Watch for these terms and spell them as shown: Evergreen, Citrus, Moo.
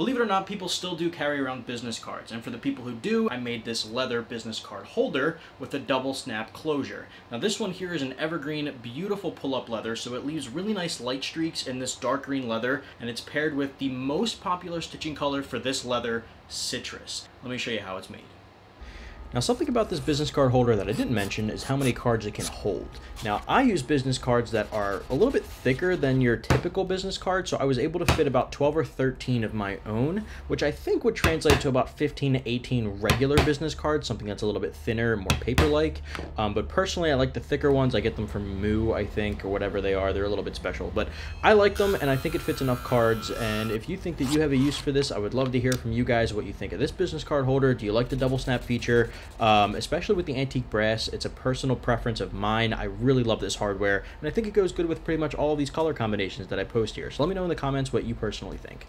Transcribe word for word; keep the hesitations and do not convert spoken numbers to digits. Believe it or not, people still do carry around business cards, and for the people who do, I made this leather business card holder with a double snap closure. Now this one here is an evergreen, beautiful pull-up leather, so it leaves really nice light streaks in this dark green leather, and it's paired with the most popular stitching color for this leather, Citrus. Let me show you how it's made. Now, something about this business card holder that I didn't mention is how many cards it can hold. Now, I use business cards that are a little bit thicker than your typical business card, so I was able to fit about twelve or thirteen of my own, which I think would translate to about fifteen to eighteen regular business cards, something that's a little bit thinner and more paper-like. Um, but personally, I like the thicker ones. I get them from Moo, I think, or whatever they are. They're a little bit special, but I like them, and I think it fits enough cards. And if you think that you have a use for this, I would love to hear from you guys what you think of this business card holder. Do you like the double snap feature? Um, especially with the antique brass, it's a personal preference of mine. I really love this hardware, and I think it goes good with pretty much all of these color combinations that I post here. So let me know in the comments what you personally think.